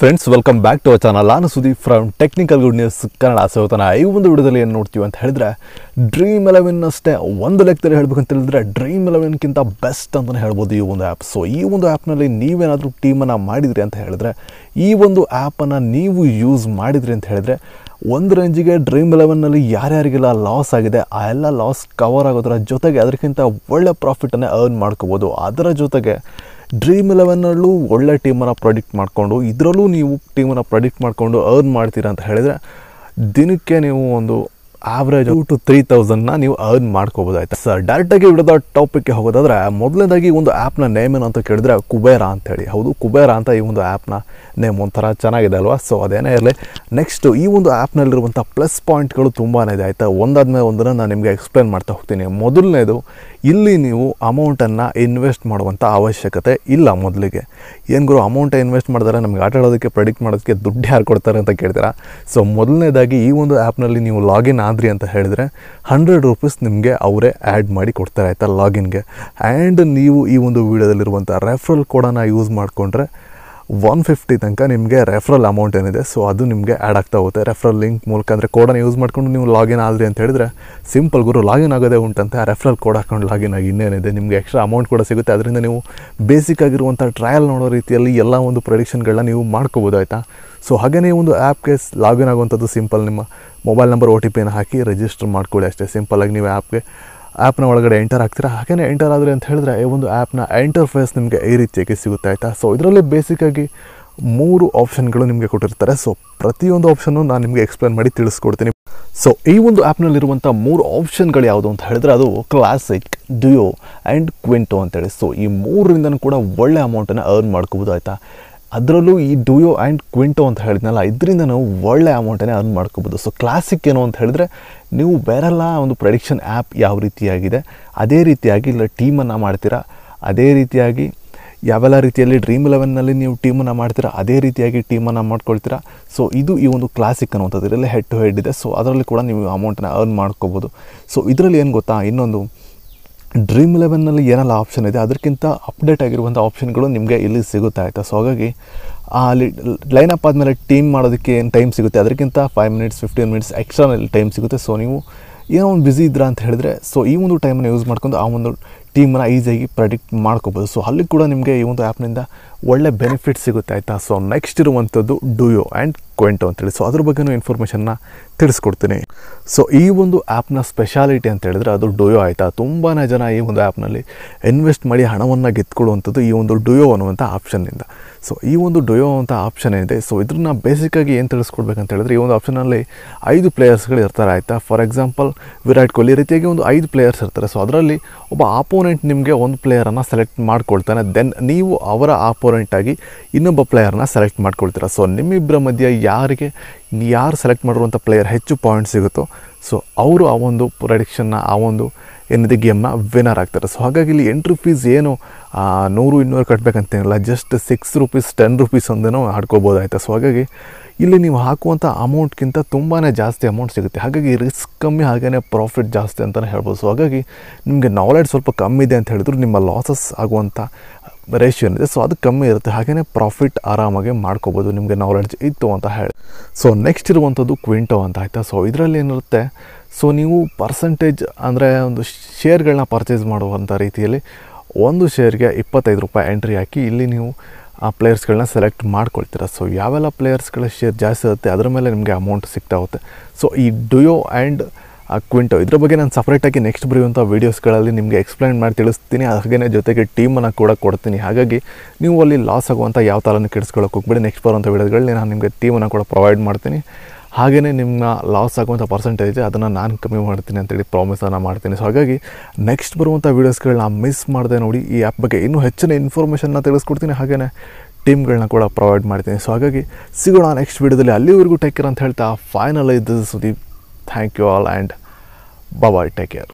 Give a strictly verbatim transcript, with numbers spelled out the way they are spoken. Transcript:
Friends, welcome back to our channel. Lana Sudhi from Technical Good News Kannada. So, today we are going to talk about Dream eleven. One lecture is going to be Dream eleven is the best app. So, this app is the team this app is use one range Dream eleven ನಲ್ಲಿ ಯಾರೆ ಯಾರಿಗೆಲ್ಲ loss ಆಗಿದೆ ಆ ಎಲ್ಲ loss cover ಆಗೋದರ ಜೊತೆಗೆ ಅದಕ್ಕಿಂತ ಒಳ್ಳೆ profit ಅನ್ನು earn ಮಾಡ್ಕಬಹುದು ಅದರ ಜೊತೆಗೆ Dream eleven ನಲ್ಲೂ ಒಳ್ಳೆ ಟೀಮ್ ಅನ್ನು ಪ್ರಾಜೆಕ್ಟ್ ಮಾಡ್ಕೊಂಡು ಇದರಲ್ಲೂ ನೀವು ಟೀಮ್ ಅನ್ನು ಪ್ರಾಜೆಕ್ಟ್ ಮಾಡ್ಕೊಂಡು earn ಮಾಡ್ತೀರಾ ಅಂತ ಹೇಳಿದ್ರೆ ದಿನಕ್ಕೆ ನೀವು ಒಂದು average two to three thousand ನ ನೀವು earn ಮಾಡ್ಕಬಹುದು ಆಯ್ತಾ ಸರ್ ಡೈರೆಕ್ಟ್ ಆಗಿ ವಿಡಿಯೋದ ಟಾಪಿಕ್ ಗೆ ಹೋಗೋದಾದ್ರೆ ಮೊದಲನೇದಾಗಿ ಒಂದು ಆಪ್ ನ ನೇಮ್ ಏನು ಅಂತ ಕೇಳಿದ್ರೆ ಕುಬೇರ ಅಂತ ಹೇಳಿ ಹೌದು ಕುಬೇರ ಅಂತ ಈ ಒಂದು ಆಪ್ ನ ನೇಮ್ ಒಂತರ ಚೆನ್ನಾಗಿದೆ ಅಲ್ವಾ ಸೋ ಅದೇನೇ ಇರಲಿ ನೆಕ್ಸ್ಟ್ ಈ ಒಂದು ಆಪ್ ನಲ್ಲಿ ಇರುವಂತ ಪ್ಲಸ್ ಪಾಯಿಂಟ್ ಗಳು ತುಂಬಾನೇ ಇದೆ ಆಯ್ತಾ ಒಂದಾದ್ಮೇಲೆ ಒಂದನ್ನ ನಾನು ನಿಮಗೆ ಎಕ್ಸ್ಪ್ಲೇನ್ ಮಾಡ್ತಾ ಹೋಗ್ತೀನಿ ಮೊದಲನೇದು ಇಲ್ಲಿ ನೀವು ಅಮೌಂಟ್ ಅನ್ನು ಇನ್ವೆಸ್ಟ್ ಮಾಡುವಂತ ಅವಶ್ಯಕತೆ ಇಲ್ಲ ಮೊದಲಿಗೆ ಏನು ಗುರು ಅಮೌಂಟ್ ಇನ್ವೆಸ್ಟ್ ಮಾಡಿದರೆ ನಮಗೆ ಆಟ ಆಡೋದಕ್ಕೆ ಪ್ರೆಡಿಕ್ಟ್ ಮಾಡೋದಕ್ಕೆ ದುಡ್ಡು ಯಾರು ಕೊಡ್ತಾರೆ ಅಂತ ಕೇಳ್ತೀರಾ ಸೋ ಮೊದಲನೇದಾಗಿ ಈ ಒಂದು ಆಪ್ ನಲ್ಲಿ ನೀವು ಲಾಗಿನ್ ಆದ್ರಿ ಅಂತ ಹೇಳಿದ್ರೆ one hundred rupees ನಿಮಗೆ ಅವರೇ ಆಡ್ ಮಾಡಿ ಕೊಡ್ತಾರೆ ಆಯ್ತಾ ಲಾಗಿನ್ ಗೆ and ನೀವು ಈ ಒಂದು ವಿಡಿಯೋದಲ್ಲಿ ಇರುವಂತ ರೆಫರಲ್ ಕೋಡ್ ಅನ್ನು ಯೂಸ್ ಮಾಡ್ಕೊಂಡ್ರೆ one fifty ತನಕ ನಿಮಗೆ ರೆಫರಲ್ ಅಮೌಂಟ್ ಏನಿದೆ ಸೋ ಅದು ನಿಮಗೆ ಆಡ್ ಆಗ್ತಾ ಹೋಗುತ್ತೆ ರೆಫರಲ್ ಲಿಂಕ್ ಮೂಲಕ ಅಂದ್ರೆ ಕೋಡ್ ಅನ್ನು ಯೂಸ್ ಮಾಡ್ಕೊಂಡು ನೀವು ಲಾಗಿನ್ ಆದ್ರಿ ಅಂತ ಹೇಳಿದ್ರೆ ಸಿಂಪಲ್ ಗುರು ಲಾಗಿನ್ ಆಗೋದೇ ಉಂಟಂತೆ ಆ ರೆಫರಲ್ ಕೋಡ್ ಹಾಕೊಂಡು ಲಾಗಿನ್ ಆಗಿ ಇನ್ನೇನಿದೆ ನಿಮಗೆ ಎಕ್ಸ್ಟ್ರಾ ಅಮೌಂಟ್ ಕೂಡ ಸಿಗುತ್ತೆ ಅದರಿಂದ ನೀವು ಬೇಸಿಕ್ ಆಗಿರುವಂತ ಟ್ರಯಲ್ ನೋಡೋ ರೀತಿಯಲ್ಲಿ ಎಲ್ಲ ಒಂದು ಪ್ರೆಡಿಕ್ಷನ್ ಗಳನ್ನು ನೀವು ಮಾಡ್ಕೊಬಹುದು ಆಯ್ತಾ ಸೋ ಹಾಗೇನೇ ಒಂದು ಆಪ್ ಗೆ ಲಾಗಿನ್ ಆಗುವಂತದ್ದು ಸಿಂಪಲ್ ನಿಮ್ಮ mobile number O T P ಅನ್ನು ಹಾಕಿ ರಿಜಿಸ್ಟರ್ ಮಾಡ್ಕೊಳ್ಳಿ ಅಷ್ಟೇ ಸಿಂಪಲ್ ಆಗಿ ನೀವು ಆಪ್ ಗೆ ಆಪ್ ನ ಒಳಗಡೆ ಎಂಟರ್ ಆಗ್ತಿರಾ ಹಾಗೇನೇ ಎಂಟರ್ ಆದ್ರೆ ಅಂತ ಹೇಳಿದ್ರೆ ಈ ಒಂದು ಆಪ್ ನ ಇಂಟರ್ಫೇಸ್ ನಿಮಗೆ ಈ ರೀತಿಯಾಗಿ ಸಿಗುತ್ತೆ ಆಯ್ತಾ ಸೋ ಇದರಲ್ಲಿ ಬೇಸಿಕ್ ಆಗಿ ಮೂರು ಆಪ್ಷನ್ ಗಳು ನಿಮಗೆ ಕೊಟ್ಟಿರ್ತಾರೆ ಸೋ ಪ್ರತಿಯೊಂದು ಆಪ್ಷನ್ ಅನ್ನು ನಾನು ನಿಮಗೆ ಎಕ್ಸ್ಪ್ಲೇನ್ ಮಾಡಿ ತಿಳಿಸ್ಕೊಡ್ತೀನಿ ಸೋ ಈ ಒಂದು ಆಪ್ ನಲ್ಲಿ ಇರುವಂತ ಮೂರು ಆಪ್ಷನ್ ಗಳು ಯಾವುದು ಅಂತ ಹೇಳಿದ್ರೆ ಅದು ಕ್ಲಾಸಿಕ್ ಡ್ಯೋ ಅಂಡ್ ಕ್ವಿಂಟೋ ಅಂತ ಹೇಳಿ ಸೋ ಈ ಮೂರರಿಂದನೂ ಕೂಡ ಒಳ್ಳೆ ಅಮೌಂಟ್ ಅನ್ನು earn ಮಾಡ್ಕಬಹುದು ಆಯ್ತಾ ಅದರಲ್ಲೂ ಈ ಡ್ಯೋ ಅಂಡ್ ಕ್ವಿಂಟೋ ಅಂತ ಹೇಳಿದ್ನಲ್ಲ ಇದರಿಂದ ನಾವು ಒಳ್ಳೆ ಅಮೌಂಟ್ ಅನ್ನು earn ಮಾಡ್ಕಬಹುದು ಸೋ ಕ್ಲಾಸಿಕ್ ಏನು ಅಂತ ಹೇಳಿದ್ರೆ ನೀವು ಬೇರೆಲ್ಲ ಒಂದು ಪ್ರೆಡಿಕ್ಷನ್ ಆಪ್ ಯಾವ ರೀತಿಯಾಗಿದೆ ಅದೇ ರೀತಿಯಾಗಿ ಇಲ್ಲ ಟೀಮ್ ಅನ್ನು ಮಾಡ್ತೀರಾ ಅದೇ ರೀತಿಯಾಗಿ ಯಾವೆಲ್ಲ ರೀತಿಯಲ್ಲಿ Dream eleven ನಲ್ಲಿ ನೀವು ಟೀಮ್ ಅನ್ನು ಮಾಡ್ತೀರಾ ಅದೇ ರೀತಿಯಾಗಿ ಟೀಮ್ ಅನ್ನು ಮಾಡ್ಕೊಳ್ತೀರಾ ಸೋ ಇದು ಈ ಒಂದು ಕ್ಲಾಸಿಕ್ ಅನ್ನುವಂತದ್ದು ಇದರಲ್ಲಿ ಹೆಡ್ ಟು ಹೆಡ್ ಇದೆ ಸೋ ಅದರಲ್ಲಿ ಕೂಡ ನೀವು ಅಮೌಂಟ್ ಅನ್ನು earn ಮಾಡ್ಕಬಹುದು ಸೋ ಇದರಲ್ಲಿ ಏನು ಗೊತ್ತಾ ಇನ್ನೊಂದು Dream eleven ನಲ್ಲಿ ಏನೆಲ್ಲ ಆಪ್ಷನ್ ಇದೆ ಅದಕ್ಕಿಂತ ಅಪ್ಡೇಟ್ ಆಗಿರುವಂತ ಆಪ್ಷನ್ ಗಳು ನಿಮಗೆ ಇಲ್ಲಿ ಸಿಗುತ್ತೆ ಆಯ್ತಾ ಸೋ ಹಾಗಾಗಿ ಆ ಲೈನ್ ಅಪ್ ಆದ್ಮೇಲೆ ಟೀಮ್ ಮಾಡೋದಕ್ಕೆ ಏನು ಟೈಮ್ ಸಿಗುತ್ತೆ ಅದಕ್ಕಿಂತ five minutes fifteen minutes extra time ಸಿಗುತ್ತೆ ಸೋ ನೀವು ಏನೋ ಒಂದು ಬಿಜಿ ಇದ್ರಾ ಅಂತ ಹೇಳಿದ್ರೆ ಸೋ ಈ ಒಂದು ಟೈಮ್ ಅನ್ನು ಯೂಸ್ ಮಾಡ್ಕೊಂಡು ಆ ಒಂದು ಟೀಮ್ ಅನ್ನು ಈಜಿಯಾಗಿ ಪ್ರೆಡಿಕ್ಟ್ ಮಾಡ್ಕಬಹುದು ಸೋ ಅಲ್ಲಿ ಕೂಡ ನಿಮಗೆ ಈ ಒಂದು ಆಪ್ ನಿಂದ ಒಳ್ಳೆ ಬೆನಿಫಿಟ್ ಸಿಗುತ್ತೆ ಆಯ್ತಾ ಸೋ ನೆಕ್ಸ್ಟ್ ಇರುವಂತದ್ದು ಡ್ಯೋ ಅಂಡ್ ಕ್ವಿಂಟೋ ಅಂತ ಹೇಳಿ ಸೋ ಅದರ ಬಗ್ಗೆನೂ ಇನ್ಫಾರ್ಮೇಷನ್ ನ ತಿಳಿಸ್ಕೊಡ್ತೀನಿ ಸೋ ಈ ಒಂದು ಆಪ್ ನ ಸ್ಪೆಷಾಲಿಟಿ ಅಂತ ಹೇಳಿದ್ರೆ ಅದು ಡ್ಯೋ ಆಯ್ತಾ ತುಂಬಾನೇ ಜನ ಈ ಒಂದು ಆಪ್ ನಲ್ಲಿ ಇನ್ವೆಸ್ಟ್ ಮಾಡಿ ಹಣವನ್ನ ಗೆದ್ಕೊಳ್ಳುವಂತದ್ದು ಈ ಒಂದು ಡ್ಯೋ ಅನ್ನುವಂತ ಆಪ್ಷನ್ ಇಂದ ಸೋ ಈ ಒಂದು ಡ್ಯೋ ಅಂತ ಆಪ್ಷನ್ ಇದೆ ಸೋ ಇದನ್ನ ಬೇಸಿಕ್ ಆಗಿ ಏನು ತಿಳಿಸ್ಕೊಡ್ಬೇಕು ಅಂತ ಹೇಳಿದ್ರೆ ಈ ಒಂದು ಆಪ್ಷನ್ ನಲ್ಲಿ ಐದು ಪ್ಲೇಯರ್ಸ್ ಗಳು ಇರ್ತಾರೆ ಆಯ್ತಾ ಫಾರ್ ಎಕ್ಸಾಂಪಲ್ ವಿರಾಟ್ ಕೊಹ್ಲಿ ರೀತಿಯಾಗಿ ಒಂದು ಐದು ಪ್ಲೇಯರ್ಸ್ ಇರ್ತಾರೆ ಸೋ ಅದರಲ್ಲಿ ಒಬ್ಬ ಆಪೋನೆಂಟ್ ನಿಮಗೆ ಒಂದು ಪ್ಲೇಯರ್ ಅನ್ನು ಸೆಲೆಕ್ಟ್ ಮಾಡ್ಕೊಳ್ತಾನೆ ದೆನ್ ನೀವು ಅವರ ಆಪೋನೆಂಟ್ ಆಗಿ ಇನ್ನೊಬ್ಬ ಪ್ಲೇಯರ್ ಅನ್ನು ಸೆಲೆಕ್ಟ್ ಮಾಡ್ಕೊಳ್ತೀರಾ ಸೋ ನಿಮ್ಮಿಬ್ಬರ ಮಧ್ಯೆ ಯಾರಿಗೆ ಯಾರು ಸೆಲೆಕ್ಟ್ ಮಾಡಿರುವಂಥ ಪ್ಲೇಯರ್ ಹೆಚ್ಚು ಪಾಯಿಂಟ್ಸ್ ಸಿಗುತ್ತೋ ಸೊ ಅವರು ಆ ಒಂದು ಪ್ರೆಡಿಕ್ಷನ್ನ ಆ ಒಂದು ಏನಿದೆ ಗೇಮ್ನ ವಿನ್ನರ್ ಆಗ್ತಾರೆ ಸೊ ಹಾಗಾಗಿ ಇಲ್ಲಿ ಎಂಟ್ರಿ ಫೀಸ್ ಏನು ನೂರು ಇನ್ನೂರು ಕಟ್ಟಬೇಕಂತೇನಿಲ್ಲ just six rupees ten rupees ಒಂದೇನೋ ಹಾಡ್ಕೋಬೋದು ಆಯಿತಾ ಸೊ ಹಾಗಾಗಿ ಇಲ್ಲಿ ನೀವು ಹಾಕುವಂಥ ಅಮೌಂಟ್ಗಿಂತ ತುಂಬಾ ಜಾಸ್ತಿ ಅಮೌಂಟ್ ಸಿಗುತ್ತೆ ಹಾಗಾಗಿ ರಿಸ್ಕ್ ಕಮ್ಮಿ ಹಾಗೇ ಪ್ರಾಫಿಟ್ ಜಾಸ್ತಿ ಅಂತಲೇ ಹೇಳ್ಬೋದು ಸೊ ಹಾಗಾಗಿ ನಿಮಗೆ ನಾಲೆಡ್ಜ್ ಸ್ವಲ್ಪ ಕಮ್ಮಿ ಇದೆ ಅಂತ ಹೇಳಿದ್ರು ನಿಮ್ಮ ಲಾಸಸ್ ಆಗುವಂಥ ರೇಷಿಯೋ ಏನಿದೆ ಸೊ ಅದು ಕಮ್ಮಿ ಇರುತ್ತೆ ಹಾಗೇನೆ ಪ್ರಾಫಿಟ್ ಆರಾಮಾಗಿ ಮಾಡ್ಕೋಬೋದು ನಿಮಗೆ ನಾಲೆಡ್ಜ್ ಇತ್ತು ಅಂತ ಹೇಳಿ ಸೊ ನೆಕ್ಸ್ಟ್ ಇರುವಂಥದ್ದು ಕ್ವಿಂಟೋ ಅಂತ ಆಯಿತಾ ಸೊ ಇದರಲ್ಲಿ ಏನಿರುತ್ತೆ ಸೊ ನೀವು ಪರ್ಸೆಂಟೇಜ್ ಅಂದರೆ ಒಂದು ಶೇರ್ಗಳನ್ನ ಪರ್ಚೇಸ್ ಮಾಡುವಂಥ ರೀತಿಯಲ್ಲಿ ಒಂದು ಶೇರ್ಗೆ ಇಪ್ಪತ್ತೈದು ರೂಪಾಯಿ ಎಂಟ್ರಿ ಹಾಕಿ ಇಲ್ಲಿ ನೀವು ಆ ಪ್ಲೇಯರ್ಸ್ಗಳನ್ನ ಸೆಲೆಕ್ಟ್ ಮಾಡ್ಕೊಳ್ತೀರಾ ಸೊ ಯಾವೆಲ್ಲ ಪ್ಲೇಯರ್ಸ್ಗಳ ಶೇರ್ ಜಾಸ್ತಿ ಇರುತ್ತೆ ಅದರ ಮೇಲೆ ನಿಮಗೆ ಅಮೌಂಟ್ ಸಿಗ್ತಾ ಹೋಗುತ್ತೆ ಸೊ ಈ ಡ್ಯೋ ಆ್ಯಂಡ್ ಆ ಕ್ವಿಂಟೋ ಇದ್ರ ಬಗ್ಗೆ ನಾನು ಸಪ್ರೇಟಾಗಿ ನೆಕ್ಸ್ಟ್ ಬರೆಯುವಂಥ ವೀಡಿಯೋಸ್ಗಳಲ್ಲಿ ನಿಮಗೆ ಎಕ್ಸ್ಪ್ಲೇನ್ ಮಾಡಿ ತಿಳಿಸ್ತೀನಿ ಹಾಗೇನೆ ಜೊತೆಗೆ ಟೀಮನ್ನು ಕೂಡ ಕೊಡ್ತೀನಿ ಹಾಗಾಗಿ ನೀವು ಅಲ್ಲಿ ಲಾಸ್ ಆಗುವಂಥ ಯಾವ ಥರನೂ ಕೆಡಿಸ್ಕೊಳ್ಳೋಕೆ ಹೋಗ್ಬೇಡಿ ನೆಕ್ಸ್ಟ್ ಬರುವಂಥ ವೀಡಿಯೋಗಳಲ್ಲಿ ನಾನು ನಿಮಗೆ ಟೀಮನ್ನು ಕೂಡ ಪ್ರೊವೈಡ್ ಮಾಡ್ತೀನಿ ಹಾಗೆಯೇ ನಿಮ್ಮ ಲಾಸ್ ಆಗುವಂಥ ಪರ್ಸೆಂಟೇಜ್ ಅದನ್ನು ನಾನು ಕಮ್ಮಿ ಮಾಡ್ತೀನಿ ಅಂತೇಳಿ ಪ್ರಾಮಿಸನ್ನು ಮಾಡ್ತೀನಿ ಸೊ ಹಾಗಾಗಿ ನೆಕ್ಸ್ಟ್ ಬರುವಂಥ ವೀಡಿಯೋಸ್ಗಳನ್ನ ಮಿಸ್ ಮಾಡದೆ ನೋಡಿ ಈ ಆ್ಯಪ್ ಬಗ್ಗೆ ಇನ್ನೂ ಹೆಚ್ಚಿನ ಇನ್ಫಾರ್ಮೇಷನ್ನ ತಿಳಿಸ್ಕೊಡ್ತೀನಿ ಹಾಗೆಯೇ ಟೀಮ್ಗಳನ್ನ ಕೂಡ ಪ್ರೊವೈಡ್ ಮಾಡ್ತೀನಿ ಸೊ ಹಾಗಾಗಿ ಸಿಗೋಣ ನೆಕ್ಸ್ಟ್ ವೀಡಿಯೋದಲ್ಲಿ ಅಲ್ಲಿವರೆಗೂ ಟೇಕ್ ಕೇರ್ ಅಂತ ಹೇಳ್ತಾ ಫೈನಲ್ ಇದು Sudeep thank you all and bye take care